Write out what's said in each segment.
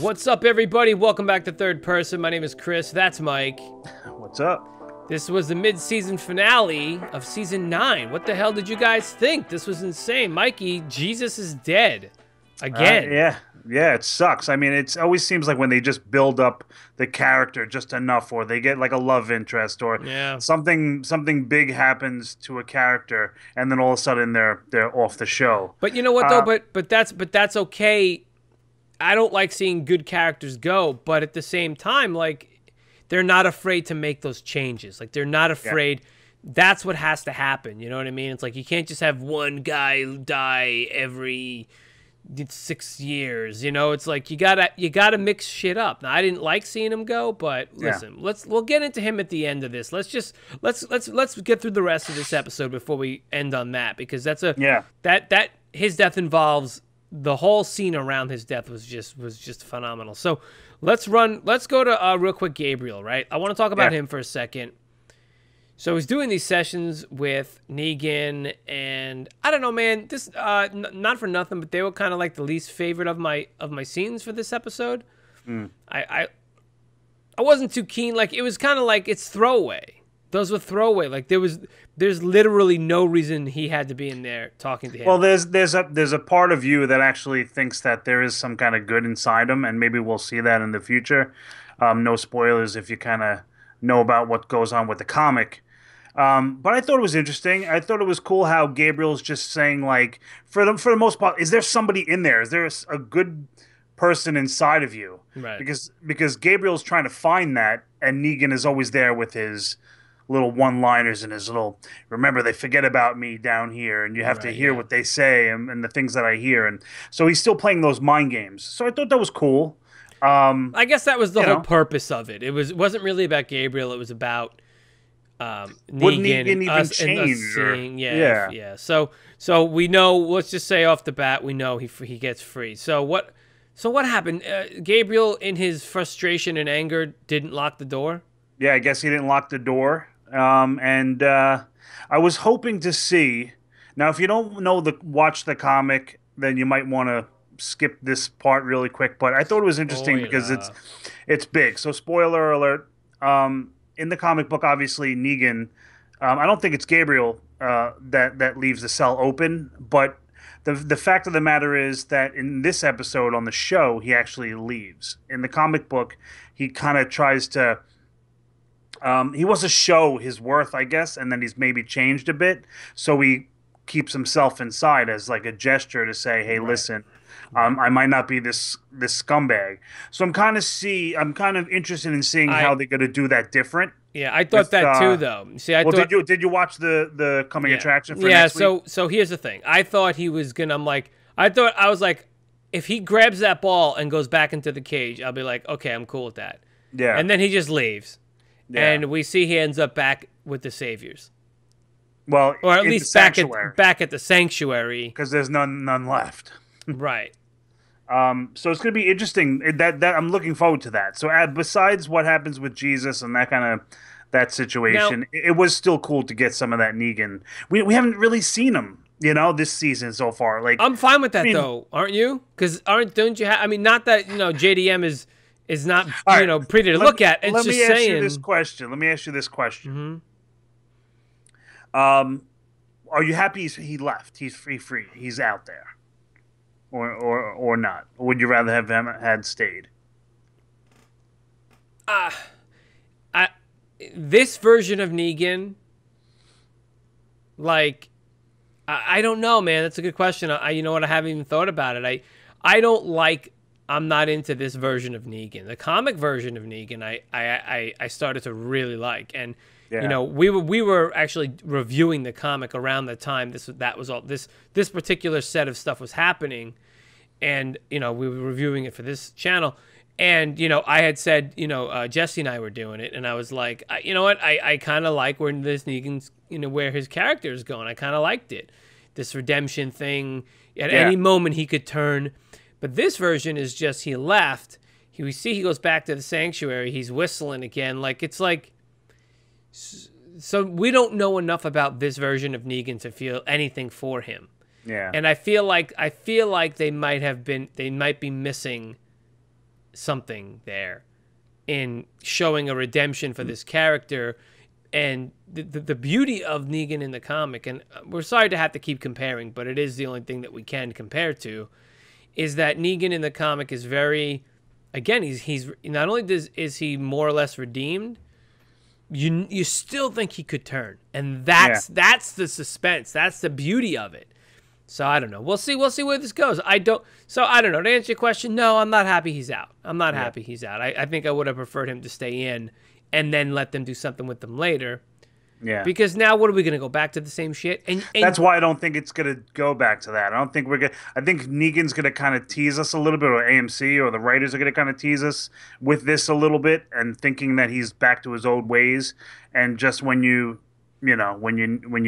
What's up, everybody? Welcome back to Third Person. My name is Chris. That's Mike. What's up? This was the mid-season finale of season 9. What the hell did you guys think? This was insane. Mikey, Jesus is dead. Again. Yeah, it sucks. I mean, it always seems like when they just build up the character just enough, or they get like a love interest, or something big happens to a character, and then all of a sudden they're off the show. But you know what though? But that's okay. I don't like seeing good characters go, but at the same time, like, they're not afraid to make those changes. Like, they're not afraid. Yeah. That's what has to happen. You know what I mean? It's like, you can't just have one guy die every 6 years. You know, it's like, you gotta mix shit up. Now, I didn't like seeing him go, but listen, we'll get into him at the end of this. Let's get through the rest of this episode before we end on that, because that's a that his death involves. The whole scene around his death was just phenomenal. So let's go to real quick Gabriel, right? I want to talk about him for a second. So he's doing these sessions with Negan, and I don't know, man, this not for nothing, but they were kind of like the least favorite of my scenes for this episode. I wasn't too keen. Like, it was kind of like, it's throwaway. Those were throwaway. Like, there's literally no reason he had to be in there talking to him. Well, there's a part of you that actually thinks that there is some kind of good inside him, and maybe we'll see that in the future. No spoilers if you kind of know about what goes on with the comic. But I thought it was interesting. I thought it was cool how Gabriel's just saying, like, for the most part, is there somebody in there? Is there a good person inside of you? Right. Because Gabriel's trying to find that, and Negan is always there with his little one-liners and his little, remember, they forget about me down here, and you have to hear what they say and the things that I hear. And so he's still playing those mind games. So I thought that was cool. I guess that was the whole purpose of it. It wasn't really about Gabriel. It was about Negan and us seeing, yeah. So we know, let's just say off the bat, we know he gets free. So what happened? Gabriel, in his frustration and anger, didn't lock the door? Yeah, I guess he didn't lock the door. And I was hoping to see. Now, if you don't know watch the comic, then you might want to skip this part really quick. But I thought it was interesting because it's big. So, spoiler alert: in the comic book, obviously Negan. I don't think it's Gabriel that leaves the cell open, but the fact of the matter is that in this episode on the show, he actually leaves. In the comic book, he kind of tries to. He wants to show his worth, I guess, and then he's maybe changed a bit. So he keeps himself inside as like a gesture to say, "Hey, listen, I might not be this scumbag." So I'm kind of interested in seeing how they're going to do that different. Yeah, I thought that too, though. See, did you watch the coming attraction? For next week? So here's the thing. I thought he was gonna. I was like, if he grabs that ball and goes back into the cage, I'll be like, okay, I'm cool with that. Yeah. And then he just leaves. Yeah. And we see he ends up back with the Saviors. Well, or at least back at the Sanctuary. Because there's none left. Right. So it's going to be interesting. That I'm looking forward to that. So besides what happens with Jesus and that situation, now, it was still cool to get some of that Negan. We haven't really seen him, you know, this season so far. Like, I'm fine with that, though, aren't you? Because don't you have? I mean, not that, you know, JDM is. Is not, right, you know, pretty to look at. It's just saying. Let me ask you this question. Mm-hmm. Are you happy he left? He's free. He's out there, or not? Or would you rather have him had stayed? This version of Negan, like, I don't know, man. That's a good question. You know what? I haven't even thought about it. I don't like. I'm not into this version of Negan. The comic version of Negan, I started to really like, and you know, we were actually reviewing the comic around the time this particular set of stuff was happening, and you know, we were reviewing it for this channel, and you know, I had said, you know, Jesse and I were doing it, and I was like, you know what, I kind of like where this Negan's, you know, where his character is going. I kind of liked it, this redemption thing. At any moment he could turn. But this version is just he left. We see he goes back to the Sanctuary. He's whistling again. Like, it's like, so we don't know enough about this version of Negan to feel anything for him. Yeah. And I feel like they might be missing something there in showing a redemption for this character and the beauty of Negan in the comic. And we're sorry to have to keep comparing, but it is the only thing that we can compare to, is that Negan in the comic is very, again, he's not only is he more or less redeemed, you still think he could turn, and that's the suspense, that's the beauty of it. So I don't know. We'll see where this goes. I don't know. To answer your question, no, I'm not happy he's out. I'm not happy he's out. I think I would have preferred him to stay in and then let them do something with them later. Yeah. Because now what are we going to go back to the same shit? And that's why I don't think it's going to go back to that. I don't think we're going to – I think Negan's going to kind of tease us a little bit, or AMC or the writers are going to kind of tease us with this a little bit, and thinking that he's back to his old ways. And just when you know, maybe when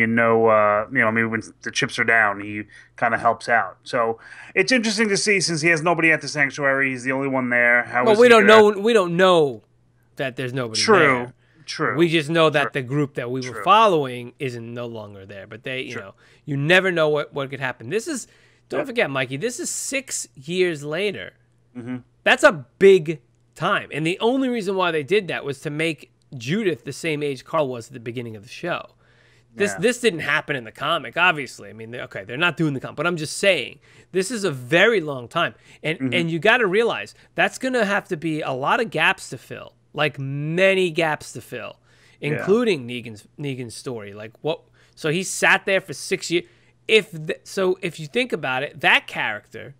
the chips are down, he kind of helps out. So it's interesting to see, since he has nobody at the sanctuary. He's the only one there. Well, we don't know that there's nobody there. True. We just know that the group that we were following isn't no longer there. But they, you know, you never know what could happen. This is, don't forget, Mikey, this is 6 years later. Mm-hmm. That's a big time. And the only reason why they did that was to make Judith the same age Carl was at the beginning of the show. This didn't happen in the comic, obviously. I mean, they're not doing the comic, but I'm just saying this is a very long time. And you got to realize that's going to have to be a lot of gaps to fill. Like many gaps to fill, including Negan's story. Like what? So he sat there for 6 years. If you think about it, that character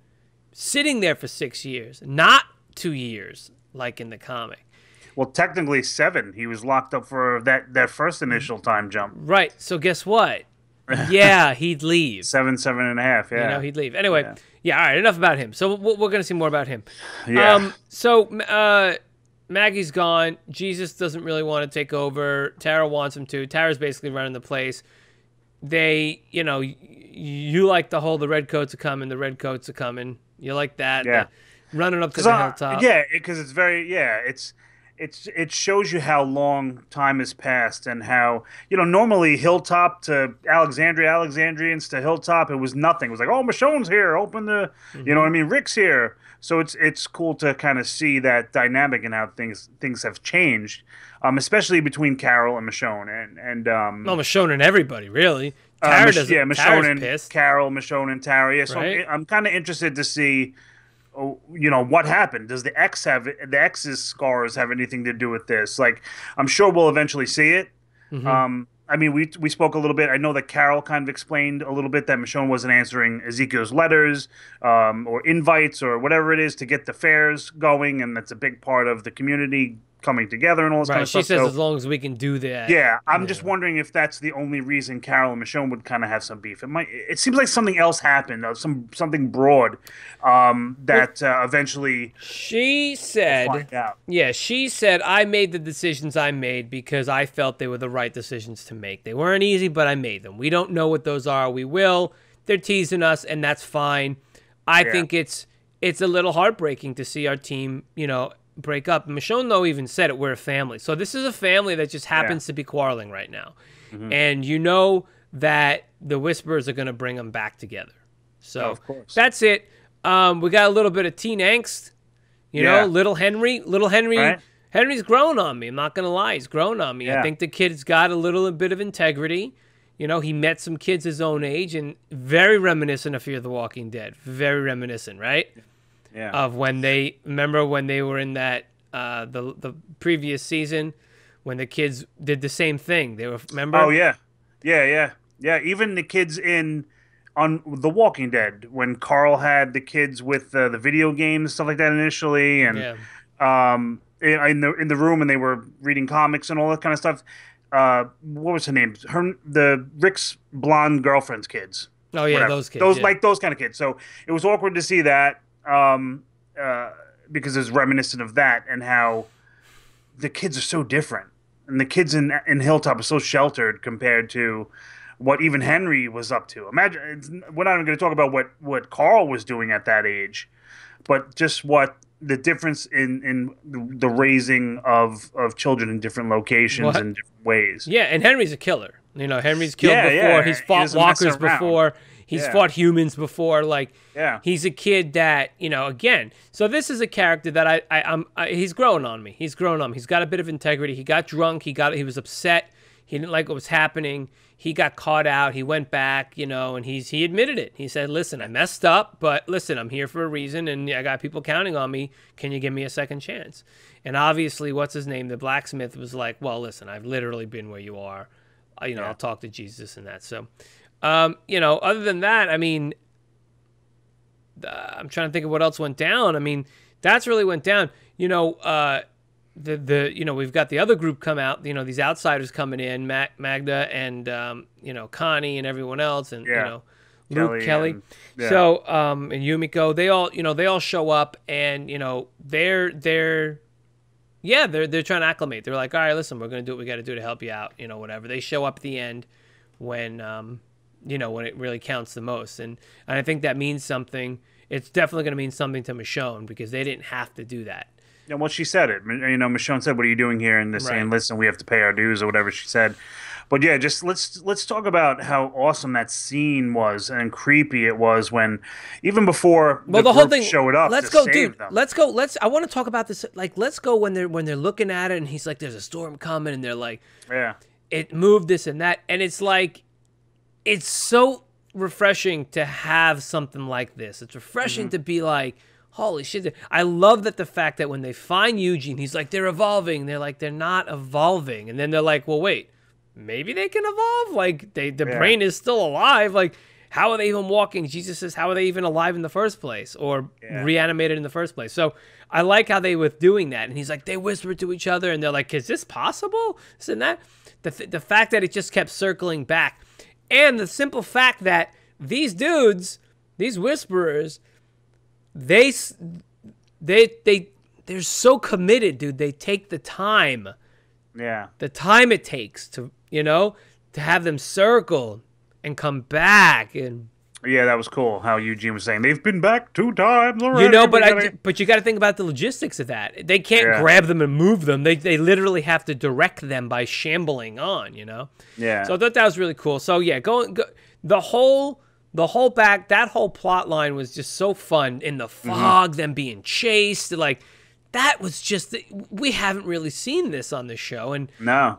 sitting there for 6 years, not 2 years like in the comic. Well, technically 7. He was locked up for that first initial time jump. Right. So guess what? Yeah, he'd leave. 7, 7.5. Yeah. You know, he'd leave anyway. Yeah. All right. Enough about him. So we're gonna see more about him. Yeah. Maggie's gone. Jesus doesn't really want to take over. Tara wants him to. Tara's basically running the place. They, you know, you like the whole, the redcoats are coming, the redcoats are coming. You like that. Yeah. Running up to the hilltop. Yeah, because it's very, it shows you how long time has passed, and how, you know, normally Hilltop to Alexandria, Alexandrians to Hilltop, it was nothing. It was like, oh, Michonne's here. Open the, you know what I mean? Rick's here. So it's cool to kind of see that dynamic and how things have changed, especially between Carol and Michonne and Michonne and everybody, really. Michonne and Tara. Yeah, so right? I'm kind of interested to see, you know, what happened. Does the X have the X's scars have anything to do with this? Like, I'm sure we'll eventually see it. I mean, we spoke a little bit. I know that Carol kind of explained a little bit that Michonne wasn't answering Ezekiel's letters or invites or whatever it is to get the fairs going, and that's a big part of the community coming together and all this kind of stuff. She says, so, as long as we can do that. Yeah, I'm just wondering if that's the only reason Carol and Michonne would kind of have some beef. It seems like something else happened, something broad eventually. She said, she said, I made the decisions I made because I felt they were the right decisions to make. They weren't easy, but I made them. We don't know what those are. We will. They're teasing us, and that's fine. I think it's a little heartbreaking to see our team, you know, break up. Michonne, though, even said it, we're a family. So this is a family that just happens to be quarreling right now. And you know that the Whisperers are going to bring them back together. So of course. That's it. We got a little bit of teen angst. You know, little Henry. Right? Henry's grown on me. I'm not going to lie. He's grown on me. I think the kid's got a little bit of integrity. You know, he met some kids his own age, and very reminiscent of Fear the Walking Dead. Very reminiscent, right? Yeah. Of when they were in that the previous season, when the kids did the same thing. They were remember. Even the kids on The Walking Dead, when Carl had the kids with the video games, stuff like that initially, and in the room, and they were reading comics and all that kind of stuff. What was her name? Rick's blonde girlfriend's kids. Oh yeah, whatever. Those kids. Like those kind of kids. So it was awkward to see that. Because it's reminiscent of that, and how the kids are so different, and the kids in Hilltop are so sheltered compared to what even Henry was up to. We're not even going to talk about what Carl was doing at that age, but just what the difference in the raising of children in different locations and different ways. Yeah, and Henry's a killer. You know, Henry's killed before. He's fought walkers before. He's fought humans before. Like, he's a kid that, you know, again. So this is a character that he's grown on me. He's grown on me. He's got a bit of integrity. He got drunk. He was upset. He didn't like what was happening. He got caught out. He went back, you know, and he admitted it. He said, listen, I messed up, but listen, I'm here for a reason, and I got people counting on me. Can you give me a second chance? And obviously, what's his name? The blacksmith was like, well, listen, I've literally been where you are. You know, I'll talk to Jesus and that. So, you know, other than that, I mean, I'm trying to think of what else went down. I mean, that's really went down. You know, you know, we've got the other group come out, you know, these outsiders coming in, Magda and, you know, Connie and everyone else, and, you know, Kelly. And, so, and Yumiko, they all, you know, they all show up, and, you know, they're trying to acclimate. They're like, all right, listen, we're going to do what we got to do to help you out, you know, whatever. They show up at the end when, you know, when it really counts the most. And I think that means something. It's definitely going to mean something to Michonne, because they didn't have to do that. And well, she said it. You know, Michonne said, what are you doing here? And they're saying, listen, we have to pay our dues, or whatever she said. But yeah, just let's talk about how awesome that scene was and creepy it was when, even before the whole thing showed up. Let's go, dude. Let's go. I want to talk about this. Like, let's go when they're looking at it, and he's like, "There's a storm coming," and they're like, "Yeah, it moved this and that," and it's like, it's so refreshing to have something like this. It's refreshing to be like, holy shit. I love that the fact that when they find Eugene, he's like, they're evolving. They're like, they're not evolving. And then they're like, well, wait, maybe they can evolve. Like, the brain is still alive. Like, how are they even walking? Jesus says, how are they even alive in the first place, or reanimated in the first place? So I like how they were doing that. And he's like, they whispered to each other. And they're like, is this possible? This and that. The fact that it just kept circling back. And the simple fact that these dudes, these whisperers, they're so committed, dude. They take the time, the time it takes to, you know, to have them circle and come back. And yeah, that was cool how Eugene was saying they've been back 2 times already. You know, but you got to think about the logistics of that. They can't grab them and move them. They literally have to direct them by shambling on, you know. Yeah. So I thought that was really cool. So yeah, go the whole back, that whole plot line was just so fun. In the fog, them being chased, like, that was just, we haven't really seen this on the show. And no,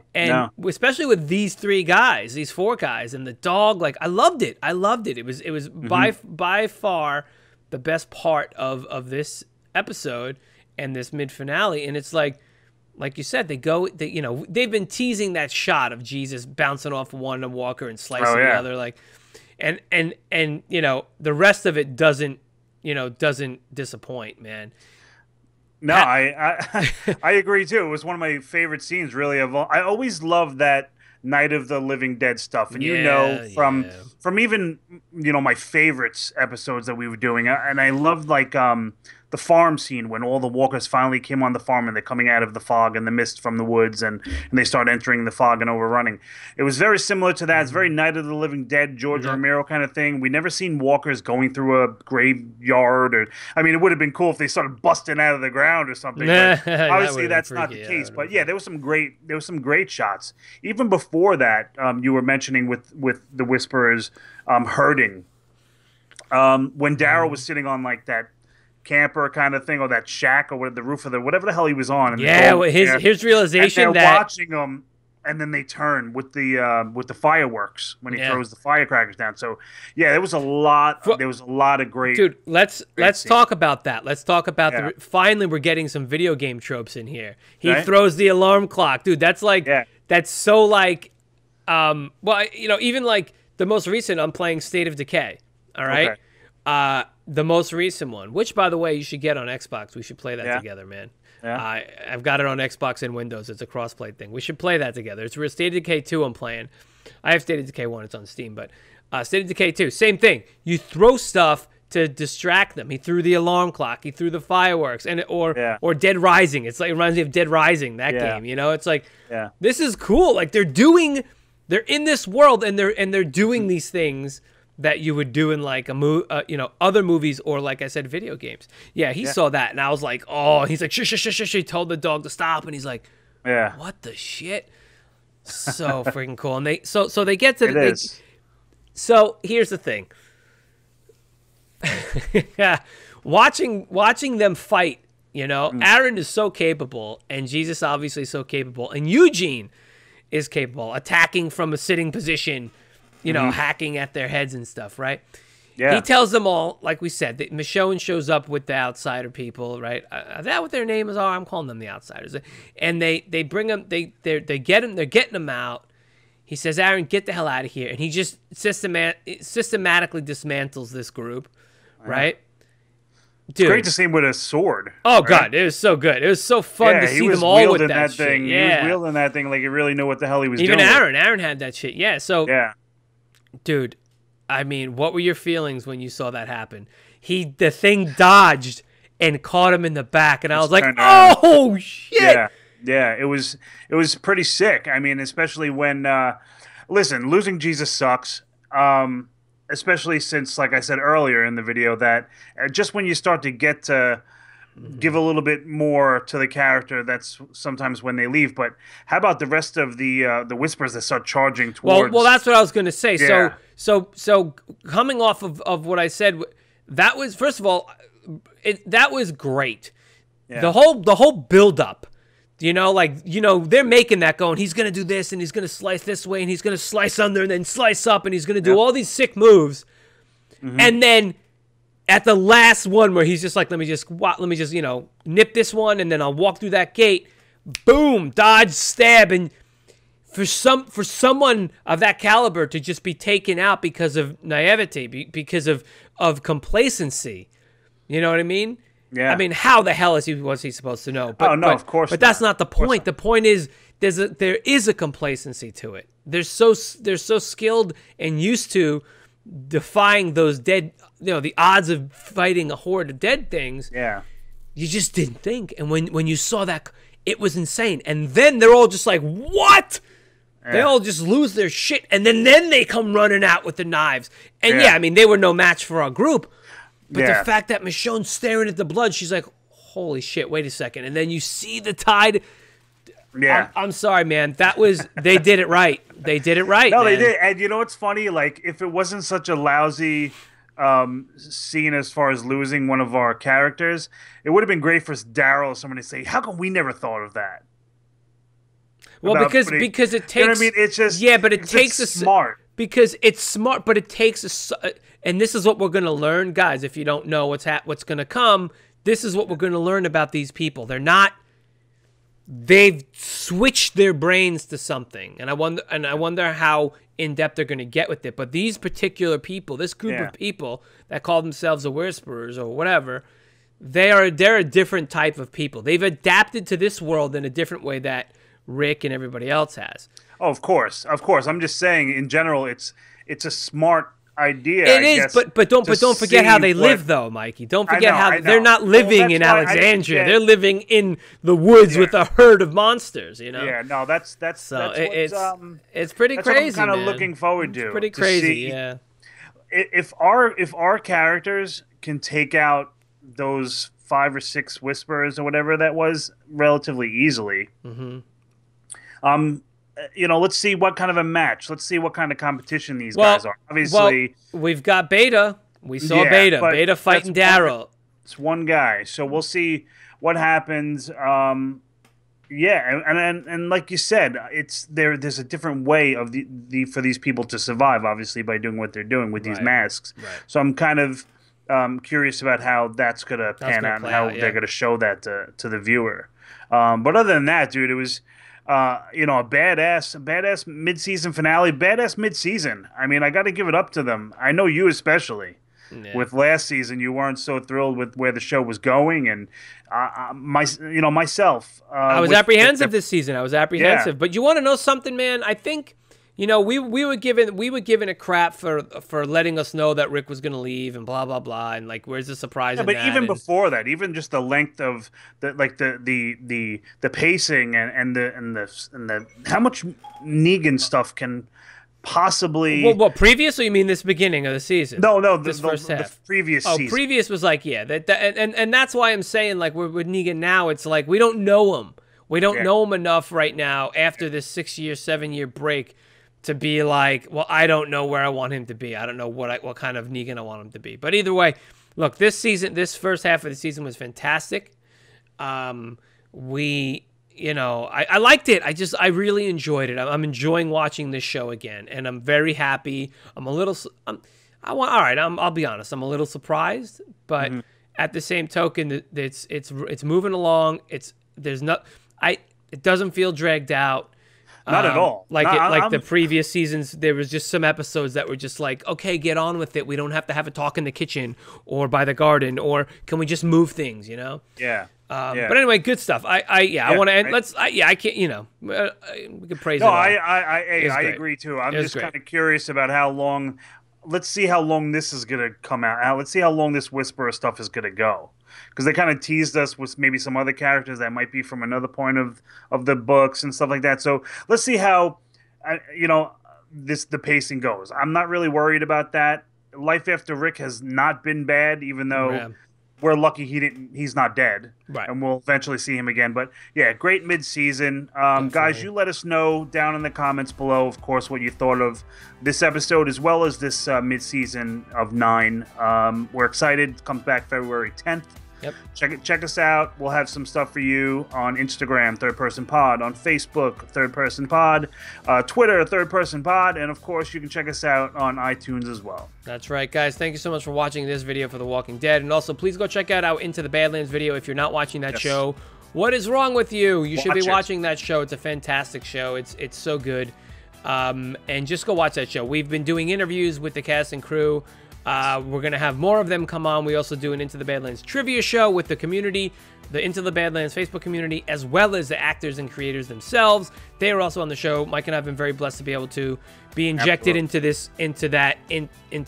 especially with these 3 guys, these 4 guys, and the dog. Like, I loved it. I loved it. It was by far the best part of this episode and this mid finale. And it's like you said, they you know, they've been teasing that shot of Jesus bouncing off one and Walker and slicing the other, like. And you know, the rest of it doesn't, you know, doesn't disappoint, man. No, I agree too. It was one of my favorite scenes, really. Of all, I always loved that Night of the Living Dead stuff, and you know, from even, you know, my favorites episodes that we were doing, and I loved, like, the farm scene when all the walkers finally came on the farm, and they're coming out of the fog and the mist from the woods, and they start entering the fog and overrunning. It was very similar to that. It's very Night of the Living Dead, George Romero kind of thing. We never seen walkers going through a graveyard, or, I mean, it would have been cool if they started busting out of the ground or something. But obviously, that's not the case. But yeah, there were some great shots. Even before that, you were mentioning with the Whisperers herding. When Daryl was sitting on, like, that camper kind of thing, or that shack, or the roof of the whatever the hell he was on, and his realization, and they're watching him, and then they turn with the fireworks when he throws the firecrackers down. So yeah, there was a lot of great, dude. Let's talk about that. Let's talk about the, finally we're getting some video game tropes in here. He throws the alarm clock, dude. That's like that's so, like, well, you know, even like the most recent, I'm playing State of Decay. All right. Okay. The most recent one, which, by the way, you should get on Xbox. We should play that together, man. Yeah. I've got it on Xbox and Windows. It's a cross-play thing. We should play that together. It's State of Decay 2 I'm playing. I have State of Decay 1. It's on Steam, but State of Decay 2, same thing. You throw stuff to distract them. He threw the alarm clock. He threw the fireworks, and or Dead Rising. It's like, it reminds me of Dead Rising, that game. You know, it's like this is cool. Like, they're in this world, and they're doing these things that you would do in, like, you know, other movies, or, like I said, video games. Yeah, he saw that, and I was like, oh, he's like, shh, shh, shh, shh, shh. He told the dog to stop, and he's like, what the shit? So freaking cool. And they get to here's the thing. Yeah. Watching them fight, you know, Aaron is so capable, and Jesus obviously so capable, and Eugene is capable, attacking from a sitting position, you know, hacking at their heads and stuff, right? Yeah. He tells them all, like we said, that Michonne shows up with the outsider people, right? Is that what their names are? I'm calling them the outsiders. And they bring them, they're getting them out. He says, Aaron, get the hell out of here. And he just systematically dismantles this group, right? Dude. It's great to see him with a sword. Oh, right? God, it was so good. It was so fun to see them all with that thing. Yeah. He was wielding that thing like he really knew what the hell he was doing. Even Aaron. Aaron had that shit. Yeah, so, dude, I mean, what were your feelings when you saw that happen? The thing dodged and caught him in the back, and I was like, oh, shit. Yeah. Yeah, it was pretty sick. I mean, especially when listen, losing Jesus sucks. Especially since, like I said earlier in the video, that just when you start to get to give a little bit more to the character, that's sometimes when they leave. But how about the rest of the Whisperers that start charging towards? Well, that's what I was going to say. Yeah. So coming off of what I said, that was, first of all, that was great. Yeah. The whole build up. You know, like, you know, they're making that going, he's going to do this, and he's going to slice this way, and he's going to slice under, and then slice up, and he's going to do all these sick moves. And then at the last one where he's just like, let me just, you know, nip this one, and then I'll walk through that gate. Boom, dodge, stab. And for someone of that caliber to just be taken out because of naivety, because of complacency, you know what I mean? Yeah. I mean, how the hell was he supposed to know? But, oh, no, of course not. But that's not the point. The point is there is a complacency to it. They're so skilled and used to defying those dead, you know, the odds of fighting a horde of dead things. Yeah. You just didn't think. And when you saw that, it was insane. And then they're all just like, what? Yeah. They all just lose their shit. And then they come running out with the knives. And, yeah I mean, they were no match for our group. But the fact that Michonne's staring at the blood, she's like, holy shit, wait a second. And then you see the tide. Yeah. I'm sorry, man. That was, they did it right. They did it right. No, man. They did. And you know what's funny? Like, if it wasn't such a lousy scene as far as losing one of our characters, it would have been great for Daryl or someone to say, how come we never thought of that? Well, because it takes, you know what I mean? It's just, yeah, but it takes a smart. Because it's smart, but it takes a, and this is what we're going to learn, guys. If you don't know what's going to come, this is what we're going to learn about these people. They've switched their brains to something, and I wonder how in depth they're going to get with it. But these particular people, this group of people that call themselves the Whisperers or whatever, they're a different type of people. They've adapted to this world in a different way that Rick and everybody else has. Oh, of course, of course. I'm just saying, in general, it's a smart idea. It is, I guess, but don't forget how they live, though, Mikey. Don't forget how they're not living in Alexandria. They're living in the woods with a herd of monsters. You know. Yeah, no, that's so that's it's pretty that's crazy. What I'm kind of looking forward to. It's pretty crazy. Yeah. If our characters can take out those 5 or 6 Whisperers or whatever that was relatively easily. You know, let's see what kind of a match. Let's see what kind of competition these guys are. Obviously, we've got Beta. We saw Beta. Beta fighting Daryl. It's one guy, so we'll see what happens. Yeah, and like you said, it's there's a different way of for these people to survive, obviously, by doing what they're doing with these masks. Right. So I'm kind of curious about how that's gonna pan out and how they're gonna show that to the viewer. But other than that, dude, it was. You know, a badass mid-season finale, badass mid-season. I mean, I got to give it up to them. I know you especially. Yeah. With last season, you weren't so thrilled with where the show was going, and myself. I was apprehensive this season. I was apprehensive, but you want to know something, man? I think you know we were given a crap for letting us know that Rick was going to leave and blah blah blah, and like where's the surprise? Yeah, but that? Even before that, even just the length of the like the pacing and the how much Negan stuff can possibly. Well, previous? Or you mean this beginning of the season? No, this first half. The previous. Oh, season. Previous was like and that's why I'm saying like with Negan now, it's like we don't know him enough right now after this 6-year, 7-year break. to be like, well, I don't know where I want him to be. I don't know what kind of Negan I want him to be. But either way, look, this season, this first half of the season was fantastic. I liked it. I really enjoyed it. I'm enjoying watching this show again, and I'm very happy. I'll be honest. I'm a little surprised, but at the same token, it's moving along. It doesn't feel dragged out. Not at all. Like the previous seasons, there was just some episodes that were just like, okay, get on with it. We don't have to have a talk in the kitchen or by the garden, or can we just move things? You know? Yeah. But anyway, good stuff. I want to end. Right? I can't. We can praise. No, I agree too. I'm just kind of curious about how long. Let's see how long this is gonna come out. Let's see how long this Whisperer stuff is gonna go, because they kind of teased us with maybe some other characters that might be from another point of the books and stuff like that. So let's see how the pacing goes. I'm not really worried about that. Life after Rick has not been bad, even though. Yeah. We're lucky he's not dead, right? And we'll eventually see him again. But yeah, great mid-season, guys. You let us know down in the comments below, of course, what you thought of this episode as well as this mid-season of 9. We're excited. It comes back February 10th. Yep. Check us out. We'll have some stuff for you on Instagram, Third Person Pod, on Facebook, Third Person Pod, Twitter, Third Person Pod, and of course you can check us out on iTunes as well. That's right, guys. Thank you so much for watching this video for The Walking Dead, and also please go check out our Into the Badlands video if you're not watching that show. What is wrong with you? You should be watching that show. It's a fantastic show. It's so good. And just go watch that show. We've been doing interviews with the cast and crew. We're going to have more of them come on. We also do an Into the Badlands trivia show with the community, the Into the Badlands Facebook community, as well as the actors and creators themselves. They are also on the show. Mike and I have been very blessed to be able to be injected into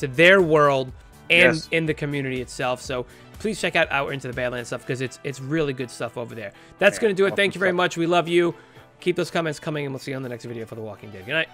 their world and in the community itself. So please check out our Into the Badlands stuff, because it's really good stuff over there. That's going to do it. Thank you very much. We love you. Keep those comments coming, and we'll see you on the next video for The Walking Dead. Good night.